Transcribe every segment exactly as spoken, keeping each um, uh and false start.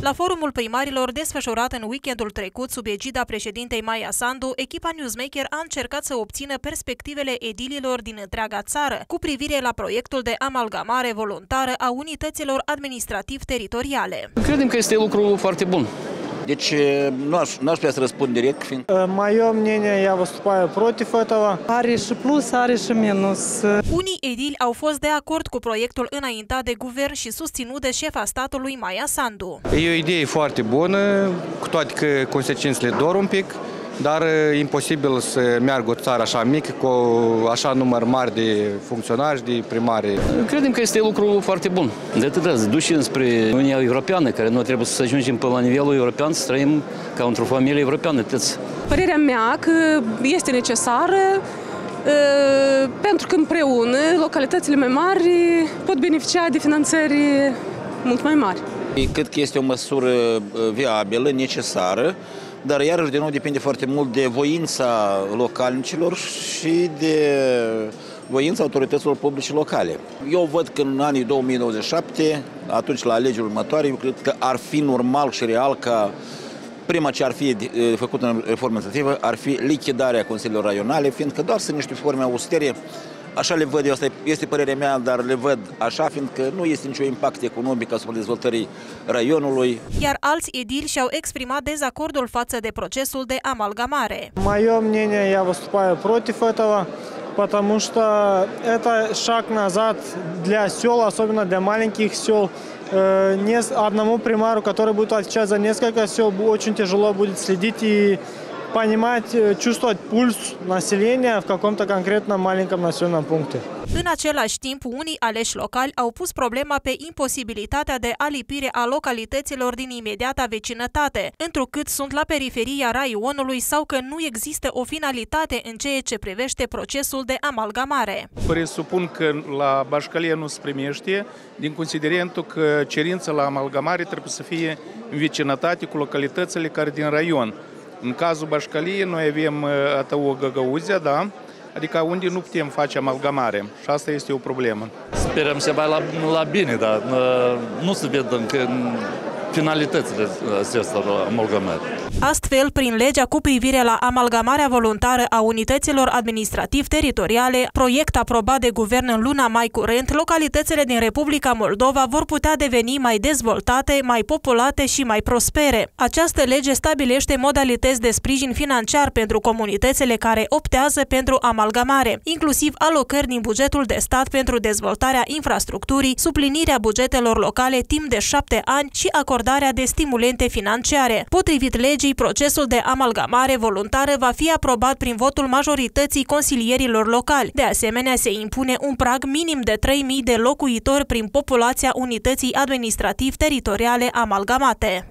La forumul primarilor desfășurat în weekendul trecut sub egida președintei Maia Sandu, echipa Newsmaker a încercat să obțină perspectivele edililor din întreaga țară cu privire la proiectul de amalgamare voluntară a unităților administrativ-teritoriale. Credem că este lucru foarte bun. Deci nu aș, n-aș putea să răspund direct. Moje мнение, я выступаю против этого. Are și plus, are și minus. Unii edili au fost de acord cu proiectul înaintat de guvern și susținut de șefa statului Maia Sandu. E o idee foarte bună, cu toate că consecințele dor un pic, dar e imposibil să meargă o țară așa mică, cu așa număr mare de funcționari, de primari. Credem că este lucru foarte bun. De atât, duși înspre Uniunea Europeană, care noi trebuie să ajungem pe la nivelul european, să trăim ca într-o familie europeană. Părerea mea că este necesară, pentru că împreună localitățile mai mari pot beneficia de finanțări mult mai mari. Cred că este o măsură viabilă, necesară, dar iarăși din nou depinde foarte mult de voința localnicilor și de voința autorităților publice locale. Eu văd că în anii două mii douăzeci și șapte, atunci la alegerile următoare, eu cred că ar fi normal și real ca prima ce ar fi făcută în reformă administrativă ar fi lichidarea consiliilor raionale, fiindcă doar sunt niște forme austere. Așa le văd eu, asta este părerea mea, dar le văd așa, fiindcă nu este niciun impact economic asupra dezvoltării raionului. Iar alți edili și-au exprimat dezacordul față de procesul de amalgamare. Moje мнение, я выступаю против этого, потому что это шаг назад для сел, особенно для маленьких сел. Одному примару, который будет отвечать за несколько сел, очень тяжело будет следить и понимать, чувствовать пульс населения в каком-то конкретном маленьком населенном пункте. În același timp, unii aleși locali au pus problema pe imposibilitatea de alipire a localităților din imediata vecinătate, întrucât sunt la periferia raionului sau că nu există o finalitate în ceea ce privește procesul de amalgamare. Presupun că la Bașcalia nu se primește, din considerentul că cerința la amalgamare trebuie să fie în vecinătate cu localitățile care din raion. În cazul Bașcăliei, noi avem o Găgăuzia, da? Adică unde nu putem face amalgamare și asta este o problemă. Sperăm să mai la, la bine, dar nu se vede încă finalitățile acestor amalgamări. Astfel, prin legea cu privire la amalgamarea voluntară a unităților administrativ-teritoriale, proiect aprobat de guvern în luna mai curent, localitățile din Republica Moldova vor putea deveni mai dezvoltate, mai populate și mai prospere. Această lege stabilește modalități de sprijin financiar pentru comunitățile care optează pentru amalgamare, inclusiv alocări din bugetul de stat pentru dezvoltarea infrastructurii, suplinirea bugetelor locale timp de șapte ani și acordarea de stimulente financiare. Potrivit legii, procesul de amalgamare voluntară va fi aprobat prin votul majorității consilierilor locali. De asemenea, se impune un prag minim de trei mii de locuitori prin populația unității administrativ-teritoriale amalgamate.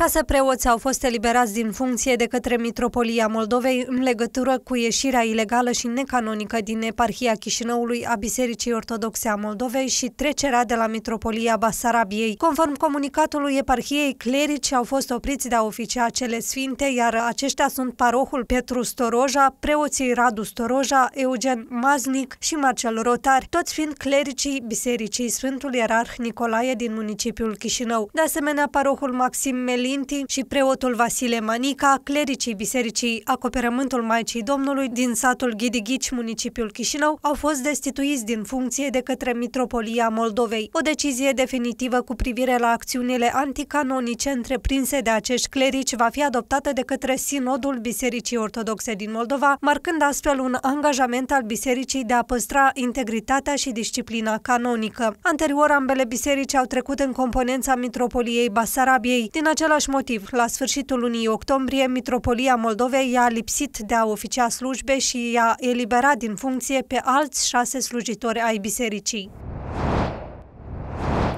Șase preoți au fost eliberați din funcție de către Mitropolia Moldovei în legătură cu ieșirea ilegală și necanonică din Eparhia Chișinăului a Bisericii Ortodoxe a Moldovei și trecerea de la Mitropolia Basarabiei. Conform comunicatului Eparhiei, clerici au fost opriți de a oficia cele sfinte, iar aceștia sunt parohul Petru Storoja, preoții Radu Storoja, Eugen Maznic și Marcel Rotari, toți fiind clericii Bisericii Sfântul Ierarh Nicolae din municipiul Chișinău. De asemenea, parohul Maxim Meli și preotul Vasile Manica, clericii Bisericii Acoperământul Maicii Domnului din satul Ghidighici, municipiul Chișinău, au fost destituiți din funcție de către Mitropolia Moldovei. O decizie definitivă cu privire la acțiunile anticanonice întreprinse de acești clerici va fi adoptată de către Sinodul Bisericii Ortodoxe din Moldova, marcând astfel un angajament al bisericii de a păstra integritatea și disciplina canonică. Anterior, ambele biserici au trecut în componența Mitropoliei Basarabiei. Din același motiv, la sfârșitul lunii octombrie, Mitropolia Moldovei i-a lipsit de a oficia slujbe și i-a eliberat din funcție pe alți șase slujitori ai bisericii.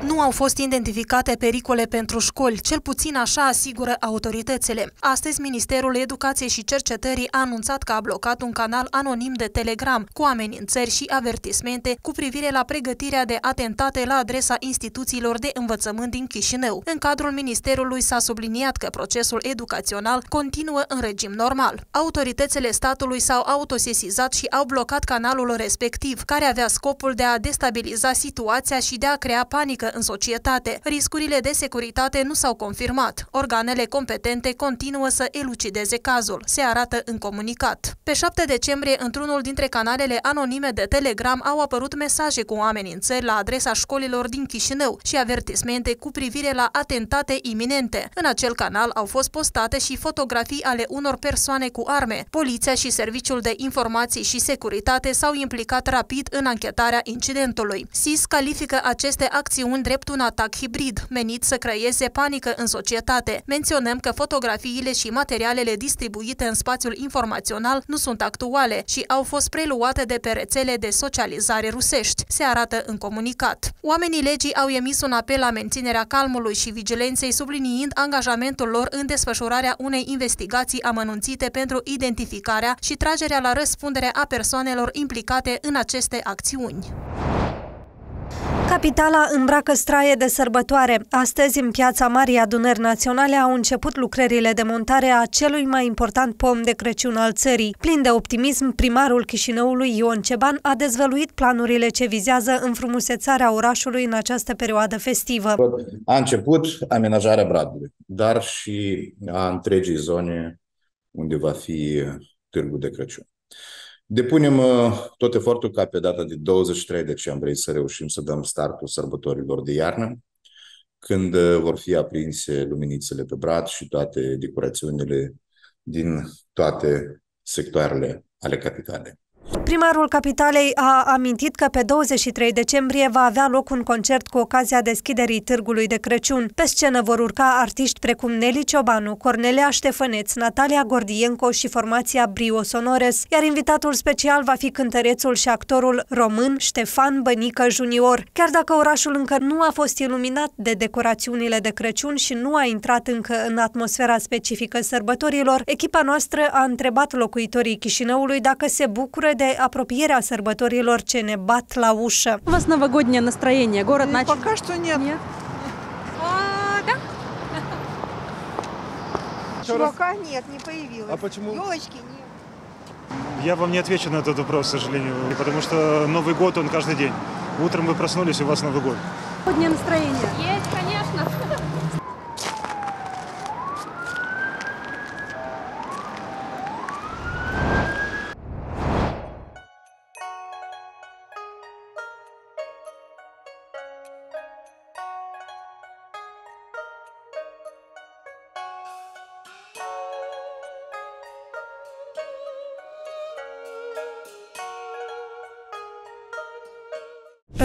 Nu au fost identificate pericole pentru școli, cel puțin așa asigură autoritățile. Astăzi, Ministerul Educației și Cercetării a anunțat că a blocat un canal anonim de Telegram cu amenințări și avertismente cu privire la pregătirea de atentate la adresa instituțiilor de învățământ din Chișinău. În cadrul Ministerului s-a subliniat că procesul educațional continuă în regim normal. Autoritățile statului s-au autosesizat și au blocat canalul respectiv, care avea scopul de a destabiliza situația și de a crea panică în societate. Riscurile de securitate nu s-au confirmat. Organele competente continuă să elucideze cazul, se arată în comunicat. Pe șapte decembrie, într-unul dintre canalele anonime de Telegram au apărut mesaje cu amenințări la adresa școlilor din Chișinău și avertismente cu privire la atentate iminente. În acel canal au fost postate și fotografii ale unor persoane cu arme. Poliția și Serviciul de Informații și Securitate s-au implicat rapid în anchetarea incidentului. S I S califică aceste acțiuni drept un atac hibrid, menit să creeze panică în societate. Menționăm că fotografiile și materialele distribuite în spațiul informațional nu sunt actuale și au fost preluate de pe rețele de socializare rusești, se arată în comunicat. Oamenii legii au emis un apel la menținerea calmului și vigilenței, subliniind angajamentul lor în desfășurarea unei investigații amănunțite pentru identificarea și tragerea la răspundere a persoanelor implicate în aceste acțiuni. Capitala îmbracă straie de sărbătoare. Astăzi, în Piața Marii Adunări Naționale, au început lucrările de montare a celui mai important pom de Crăciun al țării. Plin de optimism, primarul Chișinăului, Ion Ceban, a dezvăluit planurile ce vizează înfrumusețarea orașului în această perioadă festivă. A început amenajarea bradului, dar și a întregii zone unde va fi Târgul de Crăciun. Depunem tot efortul ca pe data de douăzeci și trei decembrie să reușim să dăm startul sărbătorilor de iarnă, când vor fi aprinse luminițele pe brad și toate decorațiunile din toate sectoarele ale capitalei. Primarul Capitalei a amintit că pe douăzeci și trei decembrie va avea loc un concert cu ocazia deschiderii Târgului de Crăciun. Pe scenă vor urca artiști precum Neli Ciobanu, Cornelia Ștefăneț, Natalia Gordienco și formația Brio Sonores, iar invitatul special va fi cântărețul și actorul român Ștefan Bănică Junior. Chiar dacă orașul încă nu a fost iluminat de decorațiunile de Crăciun și nu a intrat încă în atmosfera specifică sărbătorilor, echipa noastră a întrebat locuitorii Chișinăului dacă se bucură de apropierea sărbătorilor ce ne bat la ușă. У вас новогоднее настроение? Город начал? Пока что нет. Нет. А, да? Чувака нет, не появилось. А почему? Ёлочки нет. Я вам не отвечу на этот вопрос, к сожалению, потому что Новый год, он каждый день. Утром вы проснулись, у вас Новый год. Новогоднее настроение? Есть, конечно.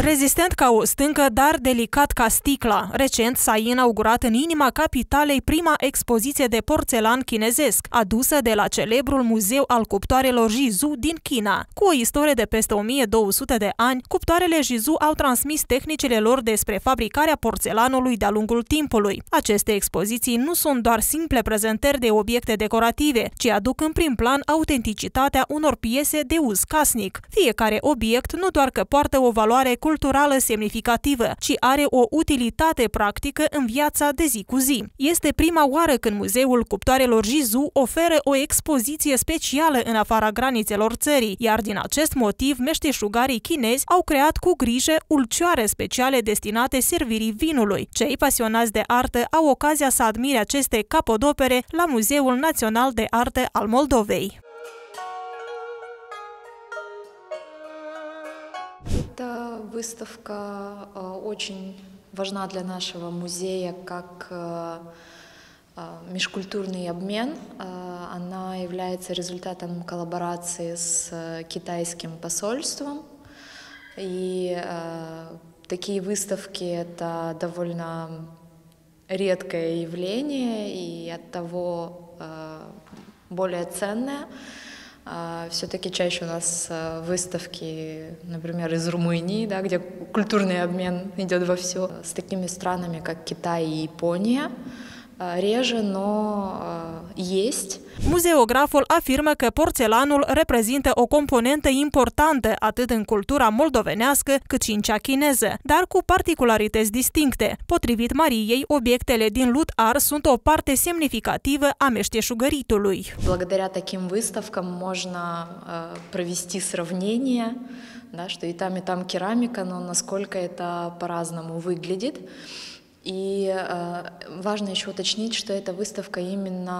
Rezistent ca o stâncă, dar delicat ca sticla. Recent s-a inaugurat în inima capitalei prima expoziție de porțelan chinezesc, adusă de la celebrul Muzeu al Cuptoarelor Jizu din China. Cu o istorie de peste o mie două sute de ani, cuptoarele Jizu au transmis tehnicile lor despre fabricarea porțelanului de-a lungul timpului. Aceste expoziții nu sunt doar simple prezentări de obiecte decorative, ci aduc în prim plan autenticitatea unor piese de uz casnic. Fiecare obiect nu doar că poartă o valoare culturală semnificativă, ci are o utilitate practică în viața de zi cu zi. Este prima oară când Muzeul Cuptoarelor Jizu oferă o expoziție specială în afara granițelor țării, iar din acest motiv meșteșugarii chinezi au creat cu grijă ulcioare speciale destinate servirii vinului. Cei pasionați de artă au ocazia să admire aceste capodopere la Muzeul Național de Arte al Moldovei. Эта выставка очень важна для нашего музея как межкультурный обмен. Она является результатом коллаборации с китайским посольством. И такие выставки – это довольно редкое явление и оттого более ценное. Все-таки чаще у нас выставки, например, из Румынии, да, где культурный обмен идет вовсю. С такими странами, как Китай и Япония, реже, но есть. Muzeograful afirmă că porțelanul reprezintă o componentă importantă atât în cultura moldovenească cât și în cea chineză, dar cu particularități distincte. Potrivit Mariei, obiectele din lut ars sunt o parte semnificativă a meșteșugăritului. Благодаря таким выставкам можно провести сравнение, да, что и там, и там керамика, но насколько это по-разному выглядит. И э, важно еще уточнить, что это выставка именно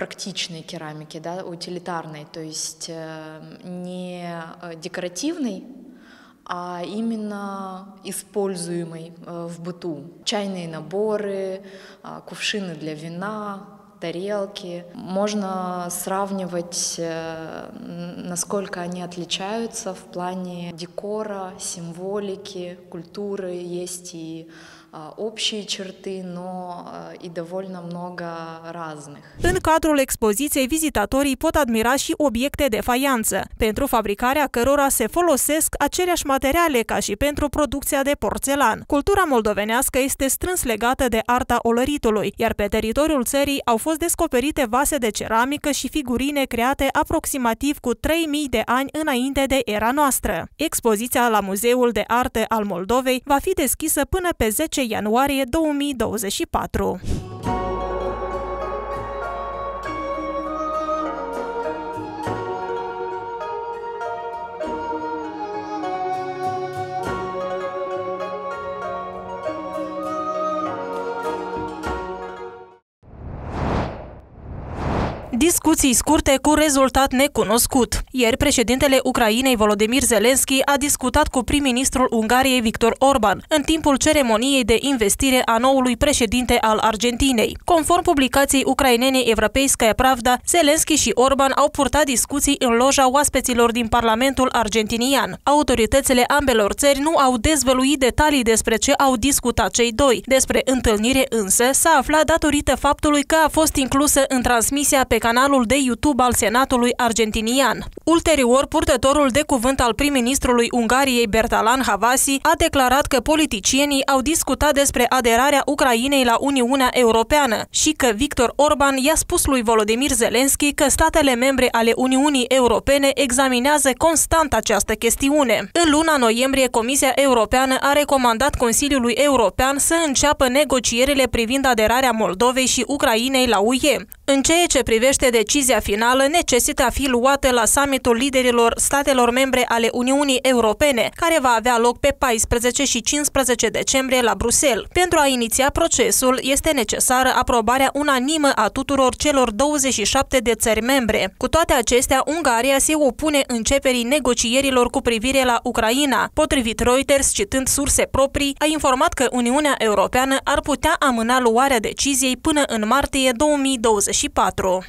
практичной керамики, да, утилитарной, то есть э, не декоративной, а именно используемой э, в быту. Чайные наборы, э, кувшины для вина, тарелки. Можно сравнивать, насколько они отличаются в плане декора, символики, культуры. Есть и общие черты, но и довольно много разных. În cadrul expoziției, vizitatorii pot admira și obiecte de faianță, pentru fabricarea cărora se folosesc aceleași materiale ca și pentru producția de porțelan. Cultura moldovenească este strâns legată de arta olăritului, iar pe teritoriul țării au fost descoperite vase de ceramică și figurine create aproximativ cu trei mii de ani înainte de era noastră. Expoziția la Muzeul de Arte al Moldovei va fi deschisă până pe zece ianuarie două mii douăzeci și patru. Discuții scurte cu rezultat necunoscut. Ieri, președintele Ucrainei Volodymyr Zelensky a discutat cu prim-ministrul Ungariei Viktor Orbán în timpul ceremoniei de investire a noului președinte al Argentinei. Conform publicației ucrainene Evropeiska Pravda, Zelensky și Orbán au purtat discuții în loja oaspeților din Parlamentul argentinian. Autoritățile ambelor țări nu au dezvăluit detalii despre ce au discutat cei doi. Despre întâlnire însă s-a aflat datorită faptului că a fost inclusă în transmisia pe canalul de YouTube al Senatului argentinian. Ulterior, purtătorul de cuvânt al prim-ministrului Ungariei, Bertalan Havasi, a declarat că politicienii au discutat despre aderarea Ucrainei la Uniunea Europeană și că Viktor Orbán i-a spus lui Volodymyr Zelensky că statele membre ale Uniunii Europene examinează constant această chestiune. În luna noiembrie, Comisia Europeană a recomandat Consiliului European să înceapă negocierile privind aderarea Moldovei și Ucrainei la U E. În ceea ce privește decizia finală, necesită a fi luată la summitul liderilor statelor membre ale Uniunii Europene, care va avea loc pe paisprezece și cincisprezece decembrie la Bruxelles. Pentru a iniția procesul, este necesară aprobarea unanimă a tuturor celor douăzeci și șapte de țări membre. Cu toate acestea, Ungaria se opune începerii negocierilor cu privire la Ucraina. Potrivit Reuters, citând surse proprii, a informat că Uniunea Europeană ar putea amâna luarea deciziei până în martie două mii douăzeci și patru.